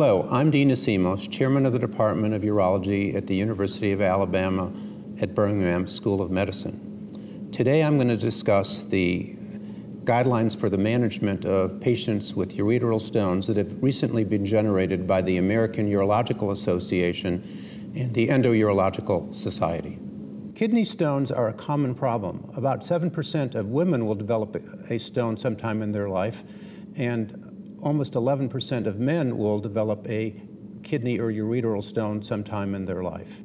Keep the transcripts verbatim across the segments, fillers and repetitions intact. Hello, I'm Dean Assimos, Chairman of the Department of Urology at the University of Alabama at Birmingham School of Medicine. Today I'm going to discuss the guidelines for the management of patients with ureteral stones that have recently been generated by the American Urological Association and the Endourological Society. Kidney stones are a common problem. About seven percent of women will develop a stone sometime in their life, and almost eleven percent of men will develop a kidney or ureteral stone sometime in their life.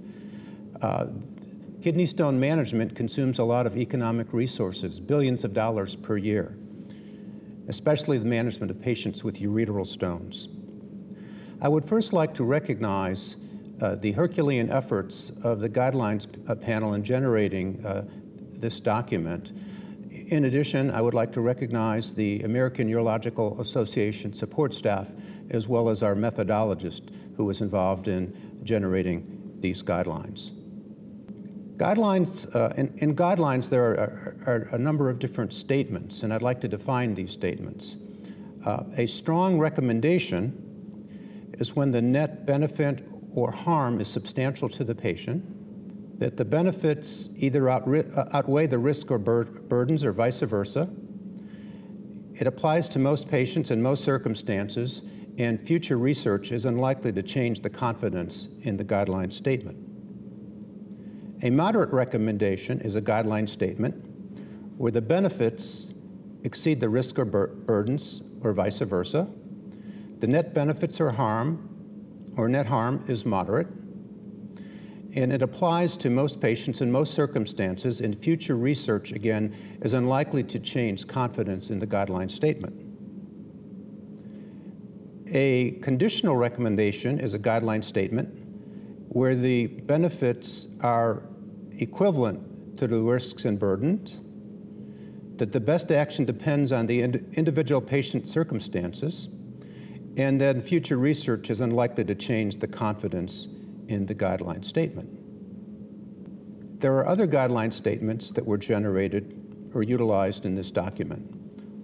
Uh, kidney stone management consumes a lot of economic resources, billions of dollars per year, especially the management of patients with ureteral stones. I would first like to recognize uh, the Herculean efforts of the guidelines uh, panel in generating uh, this document. In addition, I would like to recognize the American Urological Association support staff, as well as our methodologist who was involved in generating these guidelines. Guidelines, uh, in, in guidelines there are, are a number of different statements, and I'd like to define these statements. Uh, a strong recommendation is when the net benefit or harm is substantial to the patient, that the benefits either outweigh the risk or bur burdens or vice versa. It applies to most patients in most circumstances, and future research is unlikely to change the confidence in the guideline statement. A moderate recommendation is a guideline statement where the benefits exceed the risk or bur burdens or vice versa. The net benefits or harm or net harm is moderate, and it applies to most patients in most circumstances, and future research, again, is unlikely to change confidence in the guideline statement. A conditional recommendation is a guideline statement where the benefits are equivalent to the risks and burdens, that the best action depends on the ind- individual patient circumstances, and then future research is unlikely to change the confidence in the guideline statement. There are other guideline statements that were generated or utilized in this document.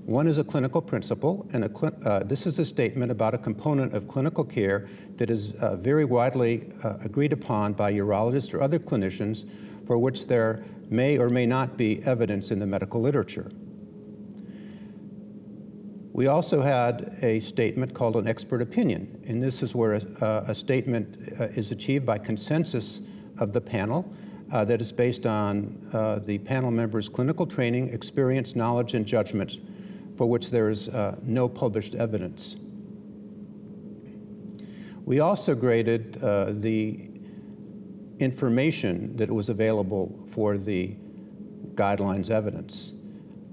One is a clinical principle, and a uh, this is a statement about a component of clinical care that is uh, very widely uh, agreed upon by urologists or other clinicians, for which there may or may not be evidence in the medical literature. We also had a statement called an expert opinion, and this is where a, a statement uh, is achieved by consensus of the panel uh, that is based on uh, the panel members' clinical training, experience, knowledge, and judgments, for which there is uh, no published evidence. We also graded uh, the information that was available for the guidelines evidence.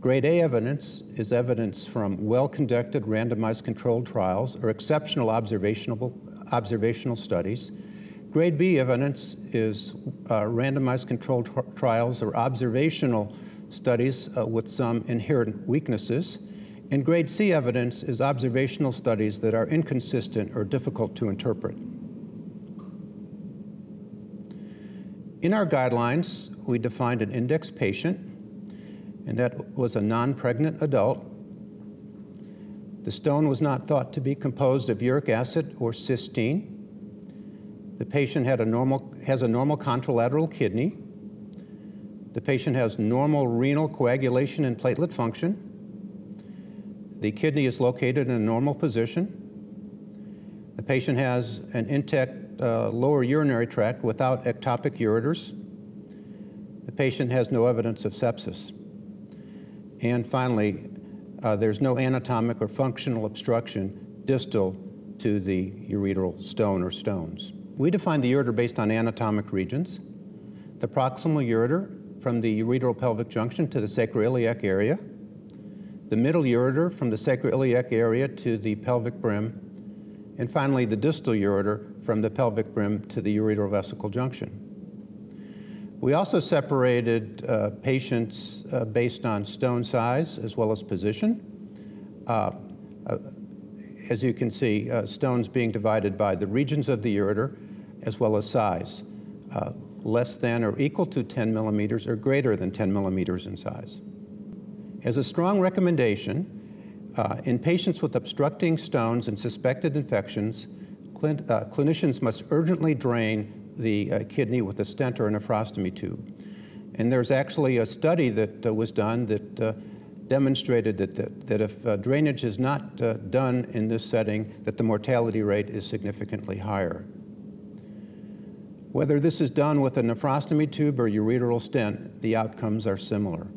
Grade A evidence is evidence from well-conducted randomized controlled trials or exceptional observational, observational studies. Grade B evidence is uh, randomized controlled tr trials or observational studies uh, with some inherent weaknesses. And grade C evidence is observational studies that are inconsistent or difficult to interpret. In our guidelines, we defined an index patient, and that was a non-pregnant adult. The stone was not thought to be composed of uric acid or cysteine. The patient had a normal, has a normal contralateral kidney. The patient has normal renal coagulation and platelet function. The kidney is located in a normal position. The patient has an intact uh, lower urinary tract without ectopic ureters. The patient has no evidence of sepsis. And finally, uh, there's no anatomic or functional obstruction distal to the ureteral stone or stones. We define the ureter based on anatomic regions: the proximal ureter from the ureteropelvic junction to the sacroiliac area, the middle ureter from the sacroiliac area to the pelvic brim, and finally the distal ureter from the pelvic brim to the ureterovesical junction. We also separated uh, patients uh, based on stone size as well as position. Uh, uh, as you can see, uh, stones being divided by the regions of the ureter as well as size, uh, less than or equal to ten millimeters or greater than ten millimeters in size. As a strong recommendation, uh, in patients with obstructing stones and suspected infections, Clin uh, clinicians must urgently drain the uh, kidney with a stent or a nephrostomy tube. And there's actually a study that uh, was done that uh, demonstrated that, that, that if uh, drainage is not uh, done in this setting, that the mortality rate is significantly higher. Whether this is done with a nephrostomy tube or ureteral stent, the outcomes are similar.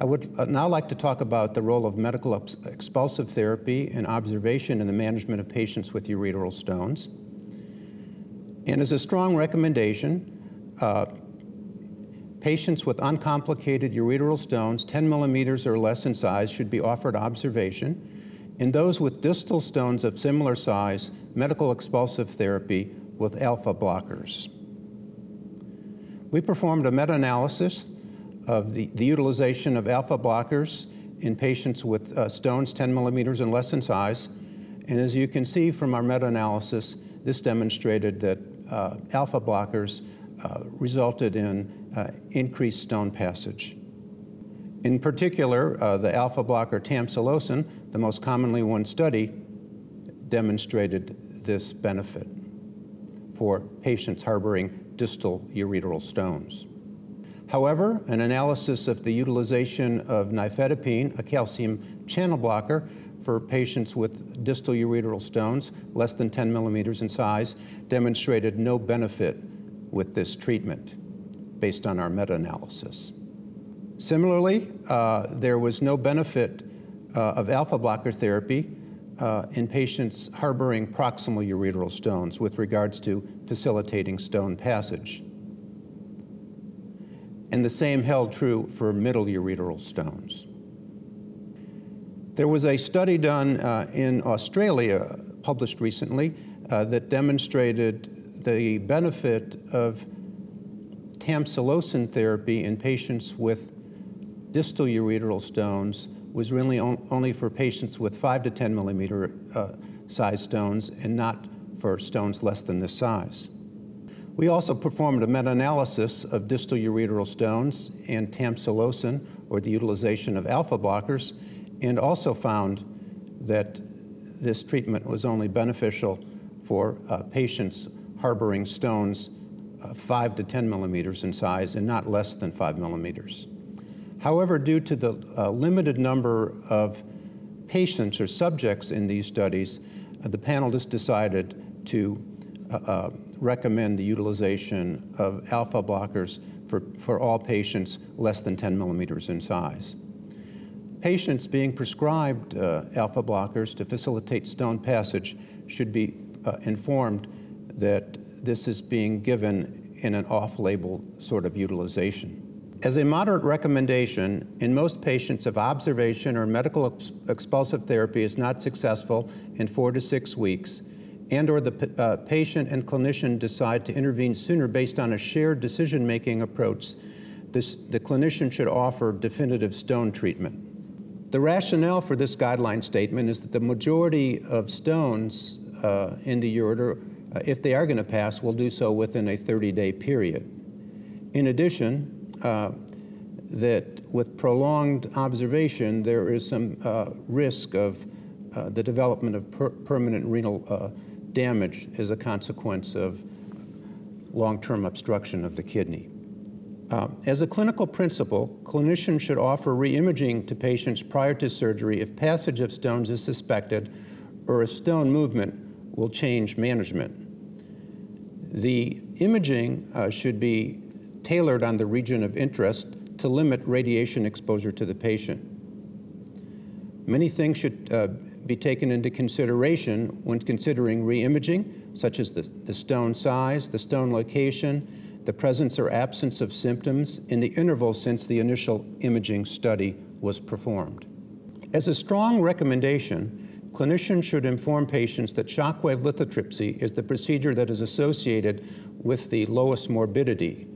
I would now like to talk about the role of medical expulsive therapy and observation in the management of patients with ureteral stones. And as a strong recommendation, uh, patients with uncomplicated ureteral stones ten millimeters or less in size should be offered observation. In those with distal stones of similar size, medical expulsive therapy with alpha blockers. We performed a meta-analysis of the, the utilization of alpha blockers in patients with uh, stones ten millimeters and less in size. And as you can see from our meta-analysis, this demonstrated that uh, alpha blockers uh, resulted in uh, increased stone passage. In particular, uh, the alpha blocker tamsulosin, the most commonly one study, demonstrated this benefit for patients harboring distal ureteral stones. However, an analysis of the utilization of nifedipine, a calcium channel blocker, for patients with distal ureteral stones less than ten millimeters in size demonstrated no benefit with this treatment based on our meta-analysis. Similarly, uh, there was no benefit uh, of alpha blocker therapy uh, in patients harboring proximal ureteral stones with regards to facilitating stone passage. And the same held true for middle ureteral stones. There was a study done uh, in Australia, published recently, uh, that demonstrated the benefit of tamsulosin therapy in patients with distal ureteral stones was really on, only for patients with five to ten millimeter uh, size stones and not for stones less than this size. We also performed a meta-analysis of distal ureteral stones and tamsulosin, or the utilization of alpha blockers, and also found that this treatment was only beneficial for uh, patients harboring stones uh, five to ten millimeters in size and not less than five millimeters. However, due to the uh, limited number of patients or subjects in these studies, uh, the panelists decided to uh, uh, recommend the utilization of alpha blockers for, for all patients less than ten millimeters in size. Patients being prescribed uh, alpha blockers to facilitate stone passage should be uh, informed that this is being given in an off-label sort of utilization. As a moderate recommendation, in most patients, if observation or medical ex expulsive therapy is not successful in four to six weeks, and or the uh, patient and clinician decide to intervene sooner based on a shared decision-making approach, this, the clinician should offer definitive stone treatment. The rationale for this guideline statement is that the majority of stones uh, in the ureter, uh, if they are going to pass, will do so within a thirty-day period. In addition, uh, that with prolonged observation, there is some uh, risk of uh, the development of per permanent renal uh, damage as a consequence of long-term obstruction of the kidney. Uh, as a clinical principle, clinicians should offer re-imaging to patients prior to surgery if passage of stones is suspected or if stone movement will change management. The imaging uh, should be tailored on the region of interest to limit radiation exposure to the patient. Many things should uh, be taken into consideration when considering re-imaging, such as the, the stone size, the stone location, the presence or absence of symptoms, and the interval since the initial imaging study was performed. As a strong recommendation, clinicians should inform patients that shockwave lithotripsy is the procedure that is associated with the lowest morbidity,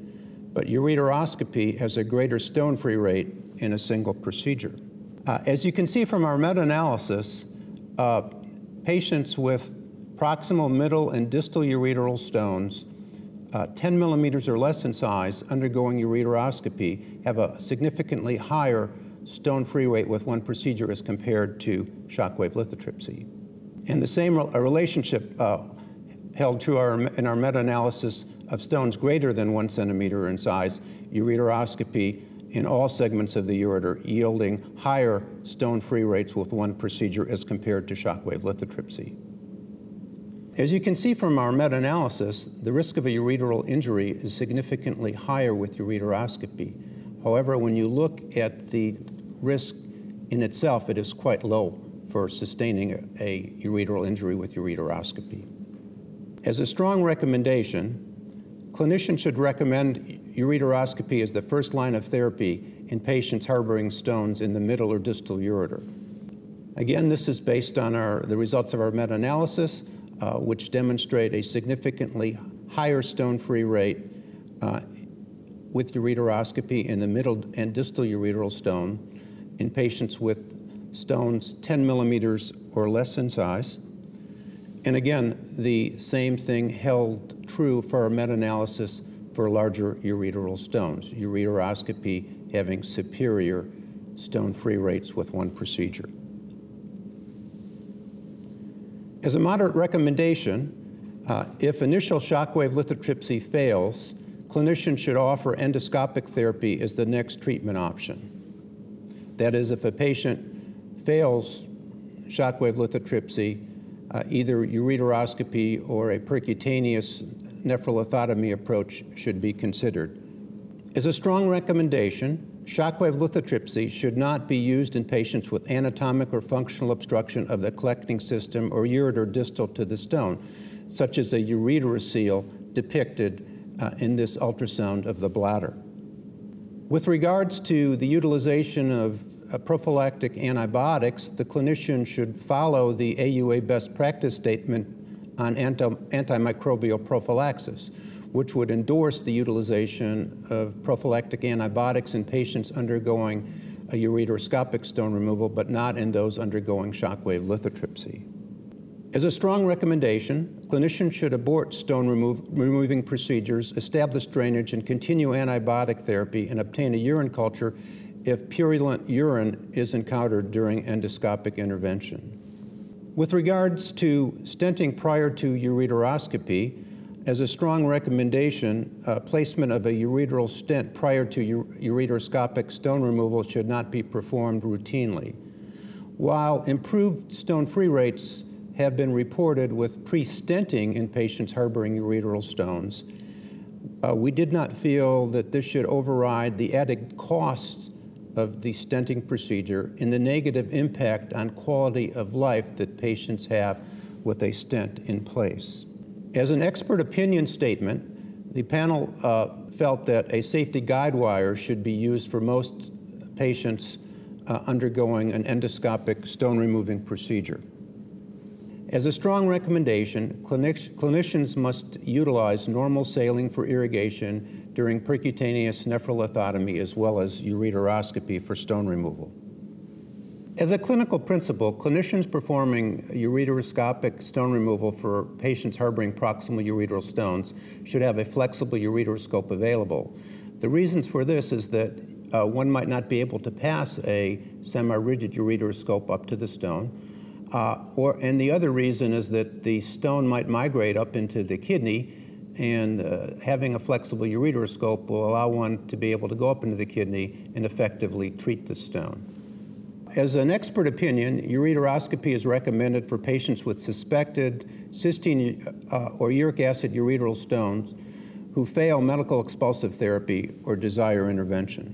but ureteroscopy has a greater stone-free rate in a single procedure. Uh, as you can see from our meta-analysis, Uh, patients with proximal, middle, and distal ureteral stones, uh, ten millimeters or less in size, undergoing ureteroscopy have a significantly higher stone-free rate with one procedure as compared to shockwave lithotripsy. And the same a relationship uh, held true our, in our meta-analysis of stones greater than one centimeter in size, ureteroscopy in all segments of the ureter, yielding higher stone-free rates with one procedure as compared to shockwave lithotripsy. As you can see from our meta-analysis, the risk of a ureteral injury is significantly higher with ureteroscopy. However, when you look at the risk in itself, it is quite low for sustaining a ureteral injury with ureteroscopy. As a strong recommendation, clinicians should recommend ureteroscopy as the first line of therapy in patients harboring stones in the middle or distal ureter. Again, this is based on our, the results of our meta-analysis, uh, which demonstrate a significantly higher stone-free rate uh, with ureteroscopy in the middle and distal ureteral stone in patients with stones ten millimeters or less in size. And again, the same thing held true for our meta-analysis for larger ureteral stones, ureteroscopy having superior stone-free rates with one procedure. As a moderate recommendation, uh, if initial shockwave lithotripsy fails, clinicians should offer endoscopic therapy as the next treatment option. That is, if a patient fails shockwave lithotripsy, Uh, either ureteroscopy or a percutaneous nephrolithotomy approach should be considered. As a strong recommendation, shockwave lithotripsy should not be used in patients with anatomic or functional obstruction of the collecting system or ureter distal to the stone, such as a ureterocele depicted uh, in this ultrasound of the bladder. With regards to the utilization of Uh, prophylactic antibiotics, the clinician should follow the A U A best practice statement on anti antimicrobial prophylaxis, which would endorse the utilization of prophylactic antibiotics in patients undergoing a ureteroscopic stone removal, but not in those undergoing shockwave lithotripsy. As a strong recommendation, clinicians should abort stone remo removing procedures, establish drainage, and continue antibiotic therapy, and obtain a urine culture if purulent urine is encountered during endoscopic intervention. With regards to stenting prior to ureteroscopy, as a strong recommendation, uh, placement of a ureteral stent prior to ureteroscopic stone removal should not be performed routinely. While improved stone-free rates have been reported with pre-stenting in patients harboring ureteral stones, uh, we did not feel that this should override the added costs of the stenting procedure and the negative impact on quality of life that patients have with a stent in place. As an expert opinion statement, the panel uh, felt that a safety guide wire should be used for most patients uh, undergoing an endoscopic stone removing procedure. As a strong recommendation, clinic clinicians must utilize normal saline for irrigation during percutaneous nephrolithotomy as well as ureteroscopy for stone removal. As a clinical principle, clinicians performing ureteroscopic stone removal for patients harboring proximal ureteral stones should have a flexible ureteroscope available. The reasons for this is that uh, one might not be able to pass a semi-rigid ureteroscope up to the stone. Uh, or, and the other reason is that the stone might migrate up into the kidney, and uh, having a flexible ureteroscope will allow one to be able to go up into the kidney and effectively treat the stone. As an expert opinion, ureteroscopy is recommended for patients with suspected cystine uh, or uric acid ureteral stones who fail medical expulsive therapy or desire intervention.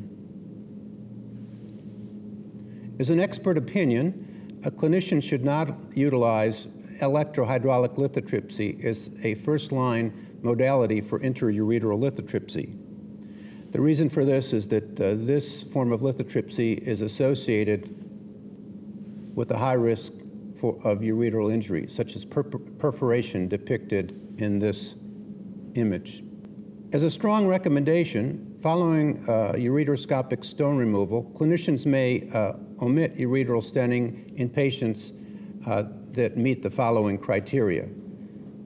As an expert opinion, a clinician should not utilize electrohydraulic lithotripsy as a first-line modality for interureteral lithotripsy. The reason for this is that uh, this form of lithotripsy is associated with a high risk for, of ureteral injury, such as per perforation depicted in this image. As a strong recommendation, following uh, ureteroscopic stone removal, clinicians may uh, omit ureteral stenting in patients uh, that meet the following criteria.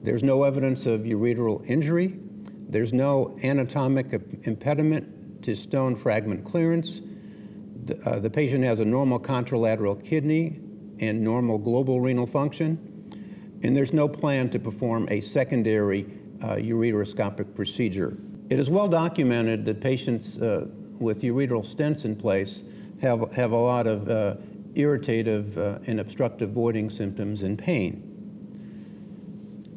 There's no evidence of ureteral injury. There's no anatomic impediment to stone fragment clearance. The, uh, the patient has a normal contralateral kidney and normal global renal function. and there's no plan to perform a secondary uh, ureteroscopic procedure. It is well documented that patients uh, with ureteral stents in place have, have a lot of uh, irritative uh, and obstructive voiding symptoms and pain.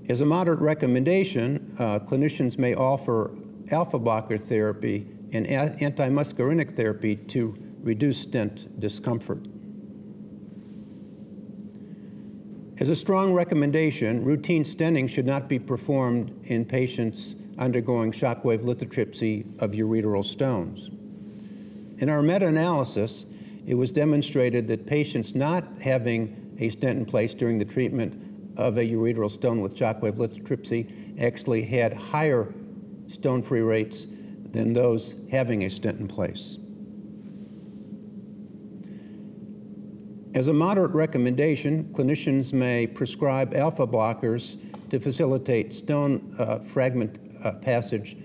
As a moderate recommendation, uh, clinicians may offer alpha blocker therapy and antimuscarinic therapy to reduce stent discomfort. As a strong recommendation, routine stenting should not be performed in patients undergoing shockwave lithotripsy of ureteral stones. In our meta-analysis, it was demonstrated that patients not having a stent in place during the treatment of a ureteral stone with shockwave lithotripsy actually had higher stone-free rates than those having a stent in place. As a moderate recommendation, clinicians may prescribe alpha blockers to facilitate stone uh, fragment uh, passage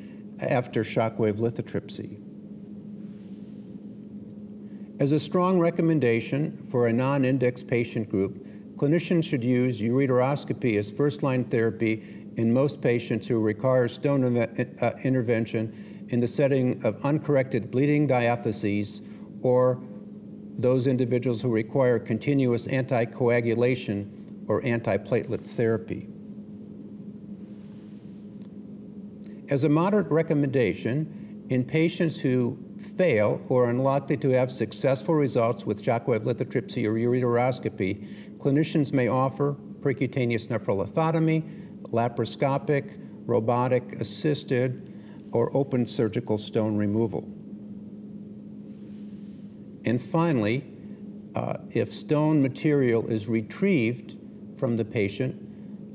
after shockwave lithotripsy. As a strong recommendation for a non-index patient group, clinicians should use ureteroscopy as first-line therapy in most patients who require stone inve- uh, intervention in the setting of uncorrected bleeding diatheses or those individuals who require continuous anticoagulation or antiplatelet therapy. As a moderate recommendation, in patients who fail or are unlikely to have successful results with shockwave lithotripsy or ureteroscopy, clinicians may offer percutaneous nephrolithotomy, laparoscopic, robotic assisted, or open surgical stone removal. And finally, uh, if stone material is retrieved from the patient,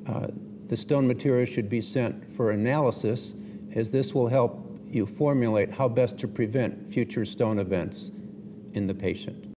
uh, the stone material should be sent for analysis, as this will help you formulate how best to prevent future stone events in the patient.